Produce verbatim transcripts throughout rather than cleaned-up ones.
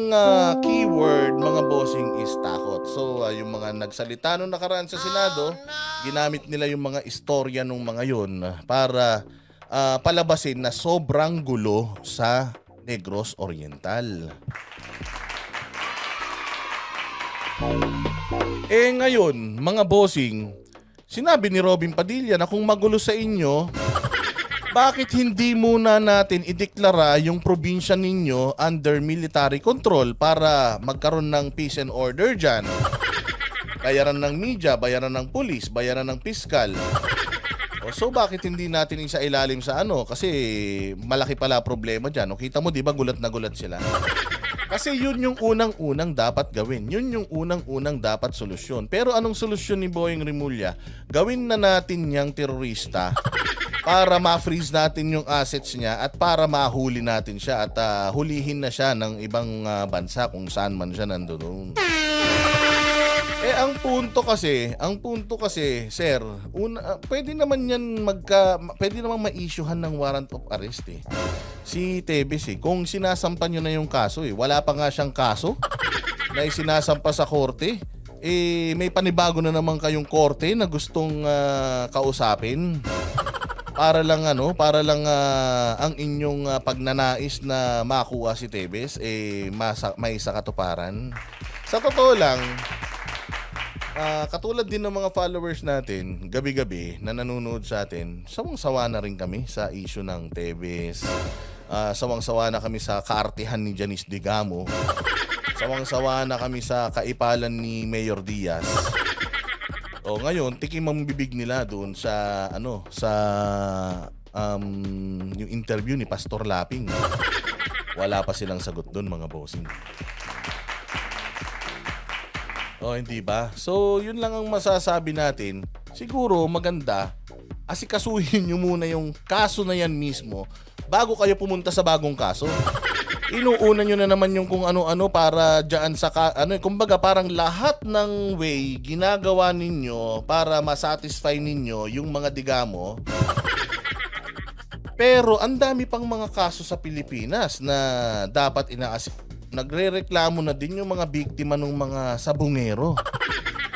Uh, keyword mga bossing is takot. So uh, yung mga nagsalita nung nakaraan sa Senado, oh, no. ginamit nila yung mga istorya nung mga yun para uh, palabasin na sobrang gulo sa Negros Oriental. Eh ngayon, mga bossing, sinabi ni Robin Padilla na kung magulo sa inyo, bakit hindi muna natin ideklara yung probinsya ninyo under military control para magkaroon ng peace and order dyan? Bayaran ng media, bayaran ng police, bayaran ng piskal. O, so bakit hindi natin isa ilalim sa ano? Kasi malaki pala problema dyan. O, kita mo, di ba gulat na gulat sila? Kasi yun yung unang-unang dapat gawin. Yun yung unang-unang dapat solusyon. Pero anong solusyon ni Boying Remulla? Gawin na natin niyang terorista para ma-freeze natin yung assets niya at para mahuli natin siya at uh, hulihin na siya ng ibang uh, bansa kung saan man siya nandoon. Eh ang punto kasi, ang punto kasi, sir, una, uh, pwede naman yan magka pwede naman ma-issuehan ng warrant of arrest eh. Si Tebis eh, kung sinasampa niyo na yung kaso eh, wala pa nga siyang kaso na isinasampa sa korte, eh may panibago na naman kayong korte na gustong uh, kausapin. Para lang ano, para lang uh, ang inyong uh, pagnanais na makuha si Teves eh masa, may isa katuparan. Sa totoo lang, uh, katulad din ng mga followers natin, gabi-gabi na nanonood sa atin, sawang-sawa na rin kami sa issue ng Teves. Uh, sawang-sawa na kami sa kaartihan ni Janis Degamo. Sawang-sawa na kami sa kaipalan ni Mayor Diaz. O ngayon, tikim ang bibig nila doon sa ano, sa um, yung interview ni Pastor Lapping. Wala pa silang sagot doon, mga bossing. O hindi ba? So, yun lang ang masasabi natin. Siguro maganda asikasuhin nyo muna yung kaso na yan mismo bago kayo pumunta sa bagong kaso. Inuuna nyo na naman yung kung ano-ano para dyan sa, ano, kumbaga parang lahat ng way ginagawa ninyo para masatisfy ninyo yung mga Degamo. Pero ang dami pang mga kaso sa Pilipinas na dapat inaasik. Nagre-reklamo na din yung mga biktima ng mga sabungero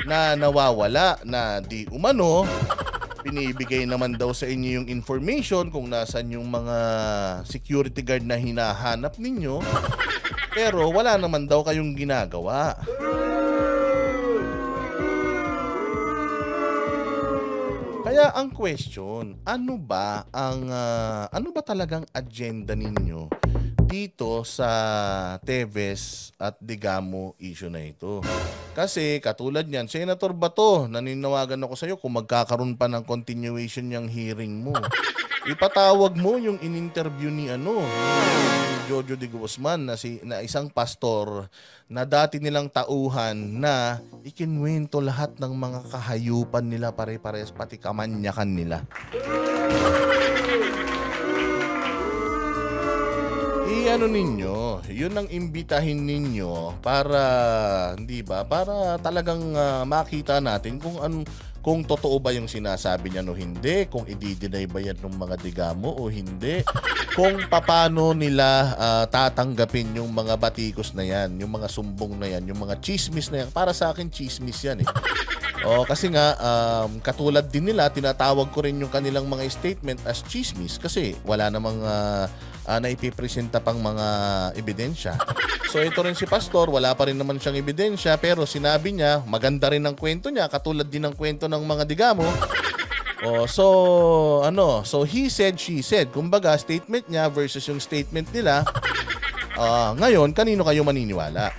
na nawawala, na di umano. Binibigay naman daw sa inyo yung information kung nasan yung mga security guard na hinahanap ninyo. Pero wala naman daw kayong ginagawa. Kaya ang question, ano ba ang uh, ano ba talagang agenda ninyo dito sa Teves at Degamo issue na ito? Kasi katulad niyan, Senator Bato, naninawagan ako sa iyo kung magkakaroon pa ng continuation ng hearing mo. Ipatawag mo yung in-interview ni ano, ni Jojo De Guzman na, si, na isang pastor na dati nilang tauhan na ikinwento lahat ng mga kahayupan nila pare-pares pati kamanyakan nila. I-ano ninyo, yun ang imbitahin ninyo para, hindi ba, para talagang uh, makita natin kung anong, kung totoo ba yung sinasabi niya o hindi, kung i-deny ba yan ng mga Degamo o hindi, kung paano nila uh, tatanggapin yung mga batikos na yan, yung mga sumbong na yan, yung mga chismis na yan. Para sa akin, chismis yan eh. O, kasi nga, um, katulad din nila, tinatawag ko rin yung kanilang mga statement as chismis kasi wala namang uh, uh, naipipresenta pang mga ebidensya. So, ito rin si Pastor, wala pa rin naman siyang ebidensya pero sinabi niya, maganda rin ang kwento niya, katulad din ng kwento ng mga Degamo. O, so, ano, so he said, she said. Kumbaga, statement niya versus yung statement nila. Uh, ngayon, kanino kayo maniniwala?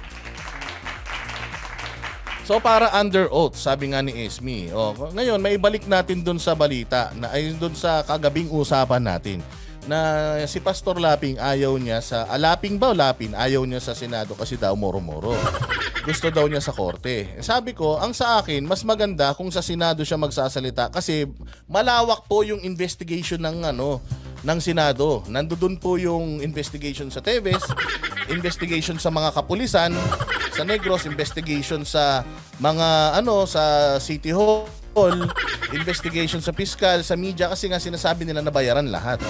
So para under oath, sabi nga ni Esme. O, ngayon, maibalik natin dun sa balita, na ay dun sa kagabing usapan natin, na si Pastor Lapping ayaw niya sa, ah, Lapping ba o Lapin? Ayaw niya sa Senado kasi daw moro-moro. Gusto daw niya sa korte. Sabi ko, ang sa akin, mas maganda kung sa Senado siya magsasalita kasi malawak po yung investigation ng ano, ng Senado. Nandoon po yung investigation sa Teves, investigation sa mga kapulisan, sa Negros, investigation sa mga ano, sa City Hall, investigation sa piskal, sa media kasi nga sinasabi nila na bayaran lahat.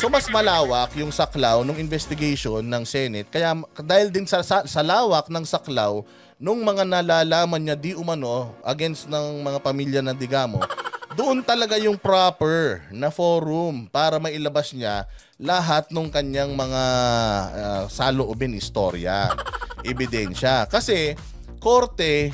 So mas malawak yung saklaw ng investigation ng Senate. Kaya dahil din sa, sa, sa lawak ng saklaw nung mga nalalaman niya di umano against ng mga pamilya ng Degamo, doon talaga yung proper na forum para mailabas niya lahat ng kanyang mga uh, saloobin istorya, ebidensya. Kasi korte,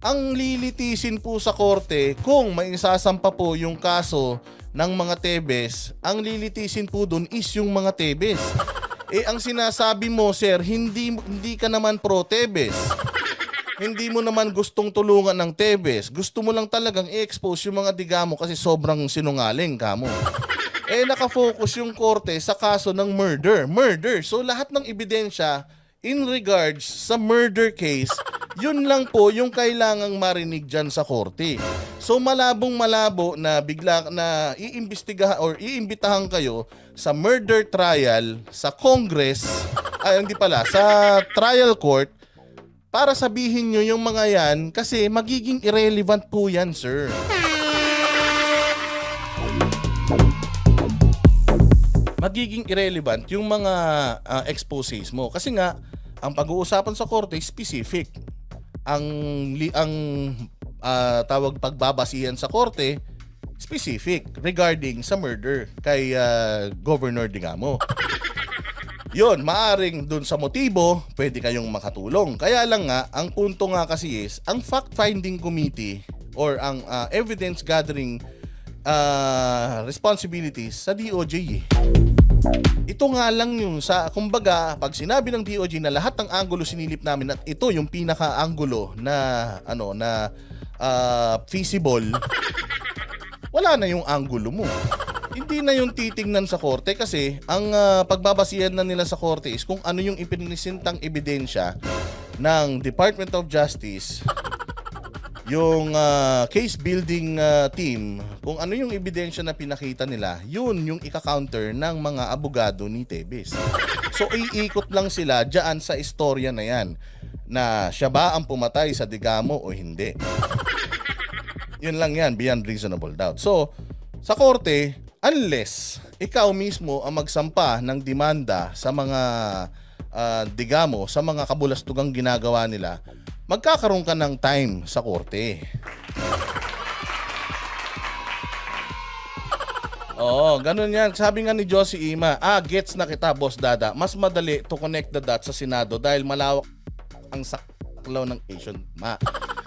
ang lilitisin po sa korte kung may isasampa po yung kaso ng mga Teves, ang lilitisin po doon is yung mga Teves. Eh ang sinasabi mo, sir, hindi hindi ka naman pro Teves. Hindi mo naman gustong tulungan ng Teves. Gusto mo lang talagang i-expose yung mga Degamo kasi sobrang sinungaling ka mo. Eh nakafocus yung korte sa kaso ng murder. Murder. So lahat ng ebidensya in regards sa murder case, yun lang po yung kailangang marinig dyan sa korte. So malabong malabo na bigla na iimbestigahan or iimbitahan kayo sa murder trial sa Congress, ay hindi pala, sa trial court para sabihin nyo yung mga yan kasi magiging irrelevant po yan, sir. Magiging irrelevant yung mga uh, exposes mo. Kasi nga, ang pag-uusapan sa korte, specific. Ang, ang uh, tawag pagbabasihan sa korte, specific regarding sa murder kay uh, Governor Degamo. Yun, maaring dun sa motibo, pwede kayong makatulong. Kaya lang nga, ang punto nga kasi is, ang fact-finding committee or ang uh, evidence-gathering uh, responsibilities sa D O J. Ito nga lang yung sa, kumbaga, pag sinabi ng D O J na lahat ng anggulo sinilip namin at ito yung pinaka-anggulo na, ano, na uh, feasible, wala na yung anggulo mo. Hindi na yung titingnan sa korte kasi ang uh, pagbabasihan na nila sa korte is kung ano yung ipinresentang ebidensya ng Department of Justice, yung uh, case building uh, team, kung ano yung ebidensya na pinakita nila, yun yung ika-counter ng mga abogado ni Tebis. So iikot lang sila dyan sa istorya na yan na siya ba ang pumatay sa Degamo o hindi. Yun lang yan, beyond reasonable doubt. So sa korte, unless ikaw mismo ang magsampa ng demanda sa mga uh, Degamo, sa mga kabulastugang ginagawa nila, magkakaroon ka ng time sa korte. Oo, ganun yan. Sabi nga ni Josie Imao, ah, gets na kita, Boss Dada. Mas madali to connect the dots sa Senado dahil malawak ang saklaw ng Asian Ma.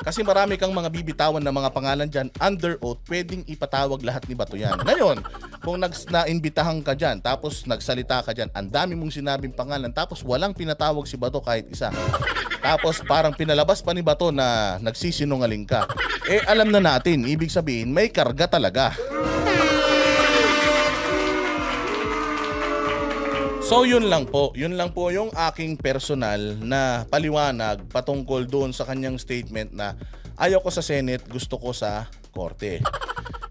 Kasi marami kang mga bibitawan na mga pangalan dyan, under oath, pwedeng ipatawag lahat ni Bato yan. Ngayon, kung na-imbitahan ka dyan, tapos nagsalita ka dyan, ang dami mong sinabing pangalan, tapos walang pinatawag si Bato kahit isa. Tapos parang pinalabas pa ni Bato na nagsisinungaling ka. Eh alam na natin, ibig sabihin may karga talaga. So yun lang po, yun lang po yung aking personal na paliwanag patungkol doon sa kanyang statement na ayaw ko sa Senate, gusto ko sa korte.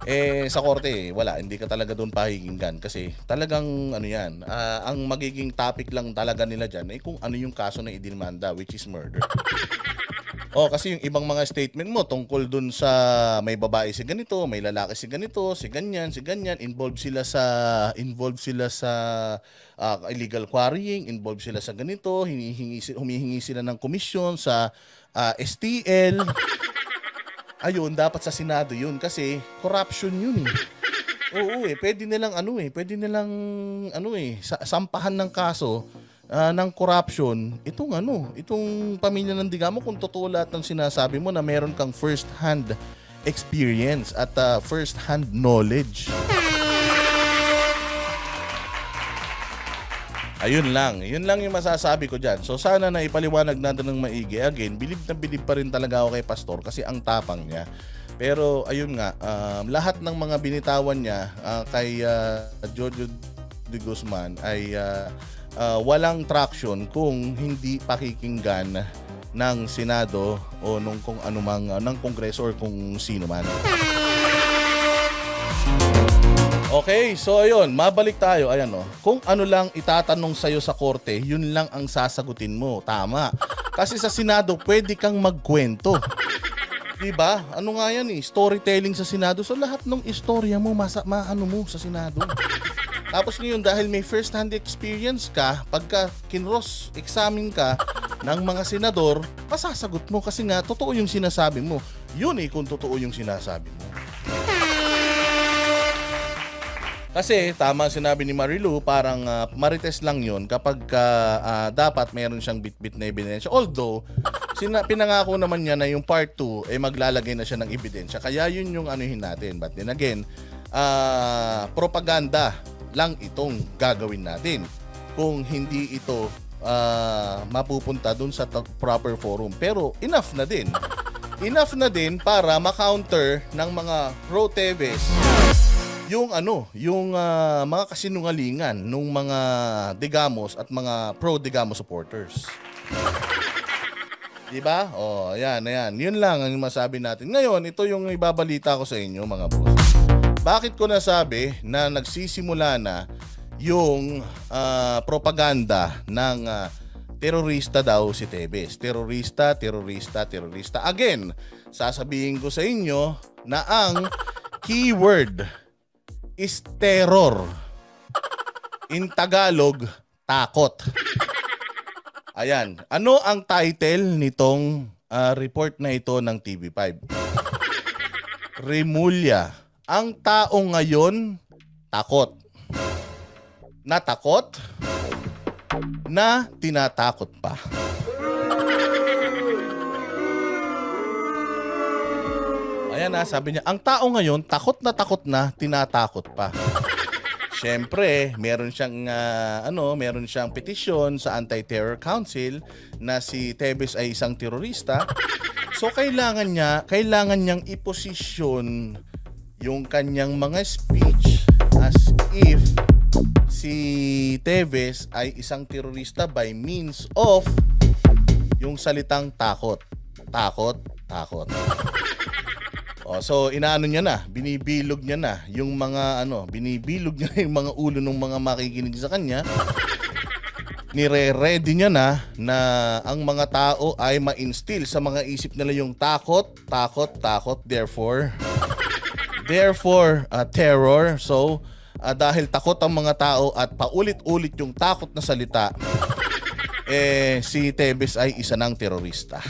Eh sa korte, wala, hindi ka talaga doon pahihinggan kasi talagang ano yan, uh, ang magiging topic lang talaga nila dyan ay eh, kung ano yung kaso na idinimanda, which is murder. Oh, kasi yung ibang mga statement mo tungkol dun sa may babae si ganito, may lalaki si ganito, si ganyan, si ganyan, involved sila sa involved sila sa uh, illegal quarrying, involved sila sa ganito, hinihingi humihingi sila ng komisyon sa uh, S T L. Ayun, dapat sa Senado 'yun kasi corruption 'yun. Eh. Oo, eh, pwede nilang ano eh, pwede nilang ano eh, sampahan ng kaso. Uh, ng corruption, itong ano, itong pamilya ng Degamo, kung totoo lahat ng sinasabi mo na meron kang first-hand experience at uh, first-hand knowledge. Ayun lang. Yun lang yung masasabi ko dyan. So sana na ipaliwanag natin ng maigi. Again, bilib na bilib pa rin talaga ako kay Pastor kasi ang tapang niya. Pero ayun nga, uh, lahat ng mga binitawan niya uh, kay uh, Giorgio de Guzman ay... Uh, Uh, walang traction kung hindi pakikinggan ng Senado o nung kung anumang uh, ng Kongreso or kung sino man. Okay, so ayun, mabalik tayo. Ayan, oh. Kung ano lang itatanong sa'yo sa korte, yun lang ang sasagutin mo. Tama. Kasi sa Senado, pwede kang magkwento. Diba? Ano nga yan eh? Storytelling sa Senado. So lahat ng istorya mo, masa, maano mo sa Senado. Tapos ngayon dahil may first hand experience ka, pagka kinross examine ka ng mga senador, masasagot mo kasi nga totoo yung sinasabi mo. Yun eh kung totoo yung sinasabi mo. Kasi tama sinabi ni Marilou, parang uh, marites lang yun kapag uh, uh, dapat mayroon siyang bit-bit na ebidensya. Although, sina pinangako naman niya na yung part two, eh maglalagay na siya ng ebidensya. Kaya yun yung anuhin natin. But then again, uh, propaganda lang itong gagawin natin kung hindi ito uh, mapupunta dun sa proper forum. Pero enough na din. Enough na din para makounter ng mga pro-Teves yung ano, yung uh, mga kasinungalingan ng mga Degamos at mga pro-Degamo supporters. 'Di ba? Oh, ayan, ayan. 'Yun lang ang masabi natin. Ngayon, ito yung ibabalita ko sa inyo, mga boss. Bakit ko nasabi na nagsisimula na yung uh, propaganda ng uh, terorista daw si Teves. Terorista, terorista, terorista. Again, sasabihin ko sa inyo na ang keyword is terror. In Tagalog, takot. Ayan. Ano ang title nitong uh, report na ito ng T V five? Rimulya. Ang tao ngayon, takot. Natakot? Na tinatakot pa. Ayan na, sabi niya, ang tao ngayon, takot na takot na, tinatakot pa. Siyempre, meron siyang, uh, ano, meron siyang petisyon sa Anti-Terror Council na si Teves ay isang terorista. So, kailangan niya, kailangan niyang iposisyon yung kanyang mga speech as if si Teves ay isang terorista by means of yung salitang takot. Takot, takot. Oh, so inaano niya na, binibilog niya na yung mga ano, binibilog niya yung mga ulo ng mga makikinig sa kanya. Nire-ready niya na na ang mga tao ay ma-instill sa mga isip nila yung takot, takot, takot, therefore. Therefore, uh, terror. So, uh, dahil takot ang mga tao at paulit-ulit yung takot na salita, eh si Teves ay isa ng terorista.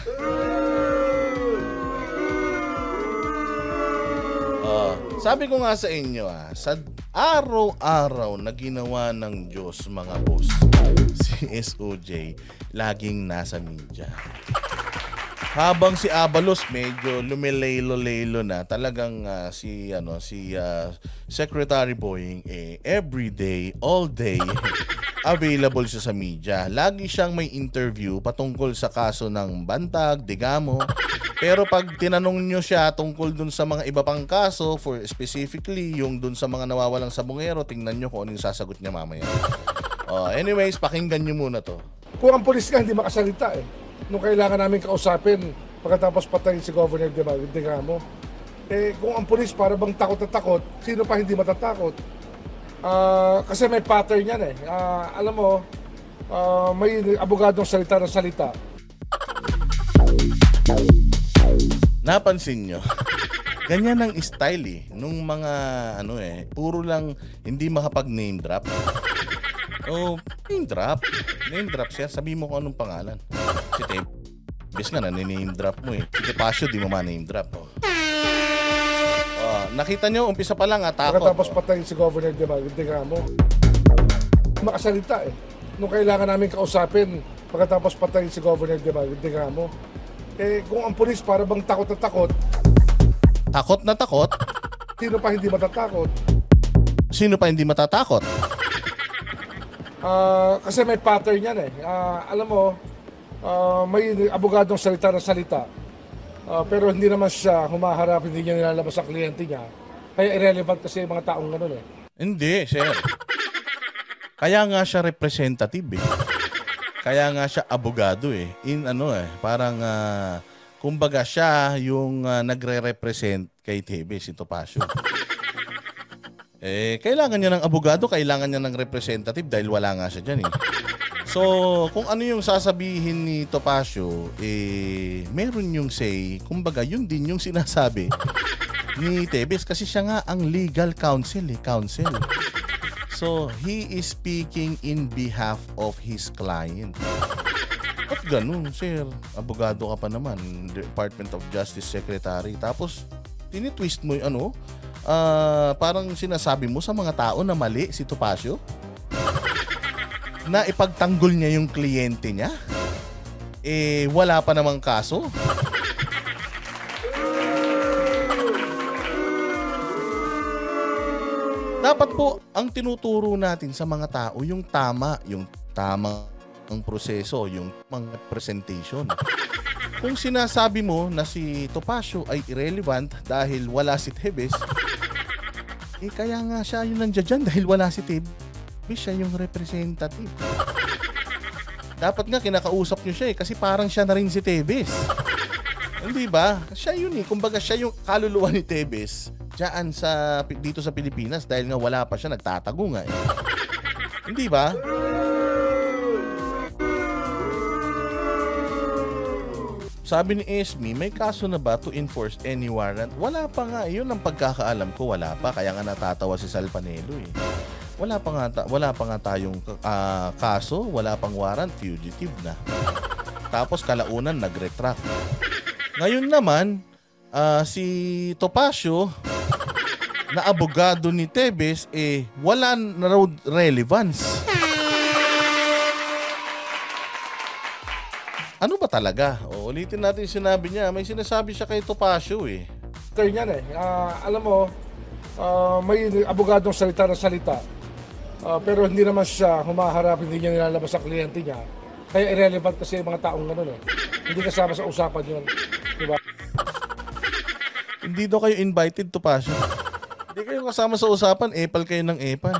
Uh, sabi ko nga sa inyo, ah, sa araw-araw na ginawa ng Diyos, mga boss, si S O J laging nasa media. Habang si Abalos medyo lumilaylo-laylo na, talagang uh, si ano si uh, Secretary Boying eh every day, all day available siya sa media. Lagi siyang may interview patungkol sa kaso ng Bantag, Degamo. Pero pag tinanong nyo siya tungkol dun sa mga iba pang kaso, for specifically yung dun sa mga nawawalang sabongero, tingnan nyo kung ano yung sasagot niya mamaya. Uh, anyways, pakinggan nyo muna to. Kung ang polis nga hindi makasalita eh. Nung kailangan namin kausapin pagkatapos patayin si Governor Dima, Degamo, eh kung ang polis para bang takot na takot, sino pa hindi matatakot? Uh, kasi may pattern yan eh. Uh, alam mo, uh, may abogadong salita na salita. Napansin nyo, ganyan ang style eh, nung mga ano eh, puro lang hindi makapag name drop. Oh, name drop. Name drop siya, sabi mo kung anong pangalan. Si Tebis nga na, name drop mo eh. Si Topacio, di mo ma-name drop. Oh. Oh, nakita nyo, umpisa pa lang atakot. Tapos oh. Patayin si Governor Dima, Degamo. Makasalita eh. Nung kailangan namin kausapin, pagkatapos patayin si Governor Dima, Degamo, eh, kung ang polis para bang takot na takot. Takot na takot? Sino pa hindi matatakot? Sino pa hindi matatakot? Uh, kasi may pattern yan eh. Uh, alam mo, uh, may abogadong salita na salita. Uh, pero hindi naman siya humaharap, hindi niya nilalabas sa kliyente niya. Kaya irrelevant kasi mga taong ganun eh. Hindi, sir. Kaya nga siya representative eh. Kaya nga siya abogado eh. In ano eh, parang uh, kumbaga siya yung uh, nagre-represent kay Tebis, si Topacio. Eh, kailangan niya ng abogado, kailangan niya ng representative dahil wala nga siya dyan eh. So, kung ano yung sasabihin ni Topacio, eh, meron yung say, kumbaga yun din yung sinasabi ni Tebis kasi siya nga ang legal counsel eh, counsel. So, So, he is speaking in behalf of his client. At ganun, sir. Abogado ka pa naman. Department of Justice Secretary. Tapos, tinitwist mo yung ano, uh, parang sinasabi mo sa mga tao na mali si Topacio. Na ipagtanggol niya yung kliyente niya. Eh, wala pa namang kaso. Dapat po, ang tinuturo natin sa mga tao, yung tama, yung tamang proseso, yung mga presentation. Kung sinasabi mo na si Topacio ay irrelevant dahil wala si Teves, eh kaya nga siya yung nandiyan dahil wala si Teves, siya yung representative. Dapat nga kinakausap nyo siya eh, kasi parang siya na rin si Teves. Hindi ba? Siya yun eh. Kumbaga siya yung kaluluwa ni Teves. Diyan sa dito sa Pilipinas dahil nga wala pa siya, nagtatago nga eh. Hindi ba? Sabi ni Esme, may kaso na ba to enforce any warrant? Wala pa nga, yun ang pagkakaalam ko, wala pa, kaya nga natatawa si Sal Panelo eh. Wala pa nga, wala pa nga tayong uh, kaso, wala pang warrant, fugitive na. Tapos kalaunan nagretract. Ngayon naman, uh, si Topacio na abogado ni Teves, eh, wala na raw relevance. Ano ba talaga? O, ulitin natin sinabi niya. May sinasabi siya kay Topacio eh. Kaya yan eh. Uh, alam mo, uh, may abogadong salita na salita. Uh, pero hindi naman siya humaharap, hindi niya nilalabas sa kliyente niya. Kaya irrelevant kasi yung mga taong ganun eh. Hindi kasama sa usapan yun. Diba? Hindi daw kayo invited, Topacio. Hindi kayo kasama sa usapan, epal kayo ng epal.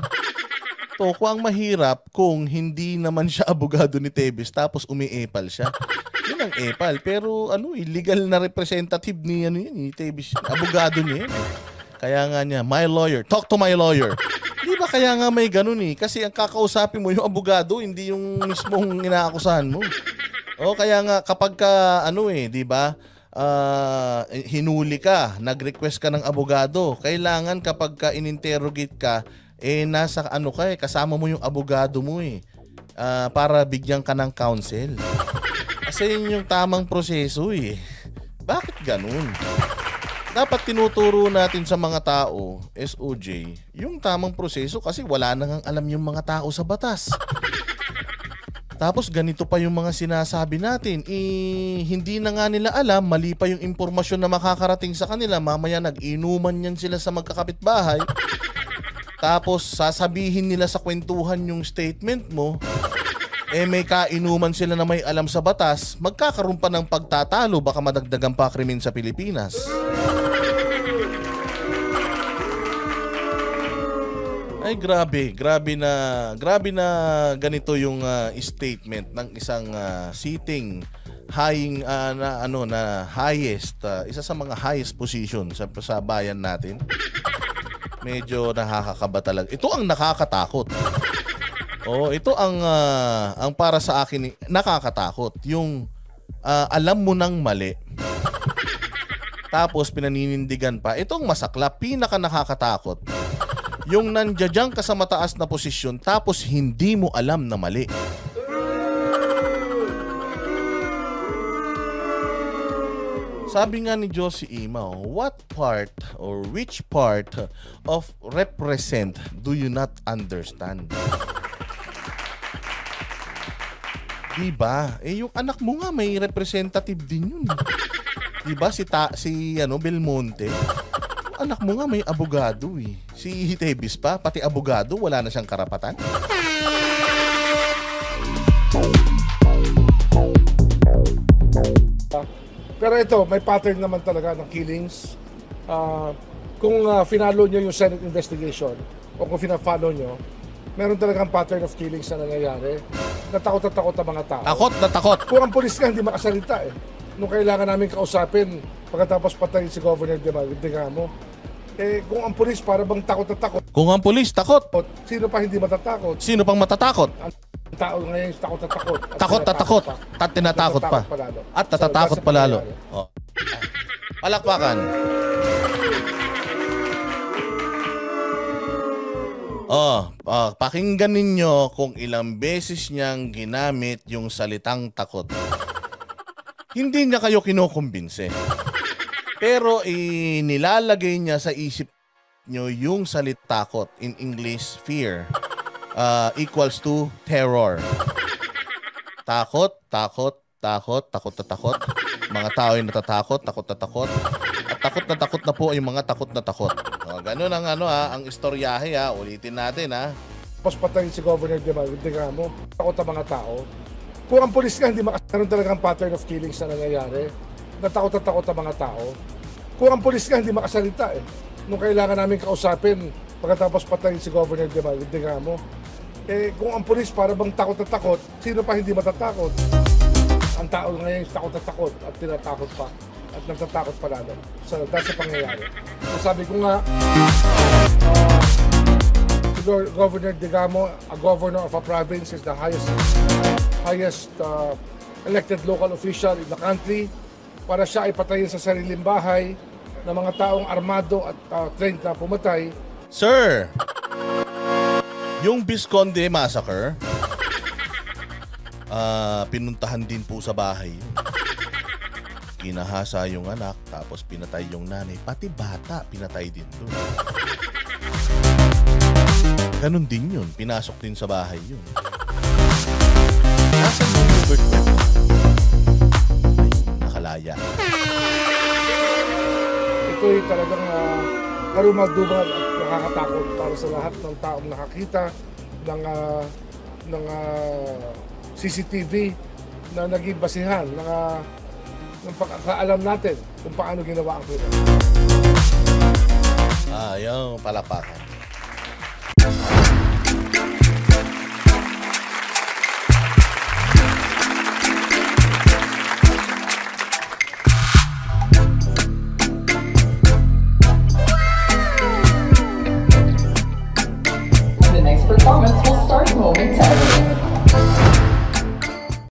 Toko ang mahirap kung hindi naman siya abogado ni Teves tapos umi-epal siya. Yun ang epal. Pero ano, illegal na representative ni, ano yun, ni Teves. Abogado niya. Kaya nga niya, my lawyer, talk to my lawyer. Di ba kaya nga may ganun eh? Kasi ang kakausapin mo yung abogado, hindi yung mismong inaakusahan mo. O kaya nga kapag ka, ano eh, di ba? Uh, hinuli ka, nag-request ka ng abogado. Kailangan kapag ka in-interrogate ka, eh nasa ano ka eh, kasama mo yung abogado mo eh, uh, para bigyan ka ng counsel. Kasi yun yung tamang proseso eh. Bakit ganun? Dapat tinuturo natin sa mga tao, S O J, yung tamang proseso kasi wala nang alam yung mga tao sa batas. Tapos ganito pa yung mga sinasabi natin, eh, hindi na nga nila alam, mali pa yung impormasyon na makakarating sa kanila, mamaya nag-inuman yan sila sa magkakapitbahay, tapos sasabihin nila sa kwentuhan yung statement mo, eh may kainuman sila na may alam sa batas, magkakaroon pa ng pagtatalo, baka madagdagan pa krimen sa Pilipinas. Ay grabe, grabe na, grabe na ganito yung uh, statement ng isang uh, sitting highing uh, na ano na highest, uh, isa sa mga highest position sa, sa bayan natin. Medyo nakakakaba talaga. Ito ang nakakatakot. Oh, ito ang uh, ang para sa akin nakakatakot, yung uh, alam mo nang mali. Tapos pinaninindigan pa. Ito ang masaklap, pinaka nakakatakot. Yung nandiyan ka sa mataas na posisyon tapos hindi mo alam na mali. Sabi nga ni Josie Imao, what part or which part of represent do you not understand? Diba? Eh yung anak mo nga may representative din yun. Diba si, ta si ano, Belmonte? Anak mo nga may abogado eh. Si Tebis pa, pati abogado, wala na siyang karapatan. Pero ito, may pattern naman talaga ng killings. Uh, kung uh, finalo nyo yung Senate investigation o kung fina-follow nyo, meron talagang pattern of killings na nangyayari. Natakot na takot ang mga tao. Takot na takot. Kung ang polis ka, hindi makasalita eh. Nung kailangan namin kausapin pagkatapos patayin si Governor Dima, Degamo, eh kung ang pulis para bang takot na takot. Kung ang pulis takot, sino pa hindi matatakot? Sino pang matatakot? Ang tao ngayon takot na takot. At takot na takot, at tinatakot pa. pa at natatakot so, pa lalo. Oh. Palakpakan. Oh, oh, pakinggan ninyo kung ilang beses niyang ginamit yung salitang takot. Hindi niya kayo kinukumbinse. Pero inilalagay niya sa isip niyo yung salita takot. In English, fear uh, equals to terror. Takot, takot, takot, takot na takot. Mga tao ay natatakot, takot na takot. At takot na takot na po ay mga takot na takot. O, ganun ang ano ha, ang istoryahe ha, ulitin natin ha. Tapos patayin si Governor Dima, hindi nga mo, takot ang mga tao. Kung ang polis nga hindi makasaroon talagang pattern of killings na nangyayari, natakot na takot ang mga tao. Kung ang polis nga hindi makasalita eh, nung kailangan namin kausapin, pagkatapos patayin si Governor Dima, hindi nga mo, eh kung ang polis para bang takot na takot, sino pa hindi matatakot? Ang tao ngayon takot na takot at tinatakot pa. At nagtatakot pa lalo. So, that's ang pangyayari. So, sabi ko nga, uh, si Governor De Guzman, a governor of a province, is the highest highest uh, elected local official in the country. Para siya ay patayin sa sariling bahay ng mga taong armado at uh, trained na pumatay. Sir, yung Bisconde Massacre, uh, pinuntahan din po sa bahay. Pinahasa yung anak, tapos pinatay yung nanay. Pati bata, pinatay din doon. Ganun din yun. Pinasok din sa bahay yun. Nasaan yung Robert Memo? Ay, nakalaya. Ito'y talagang uh, karumadugan at nakakatakot para sa lahat ng taong nakakita ng, uh, ng uh, C C T V na naging basihan, ng uh, ng pagkakaalam natin kung paano ginawa ang krimen. Ah, yung palapakan. The next performance will start momentarily.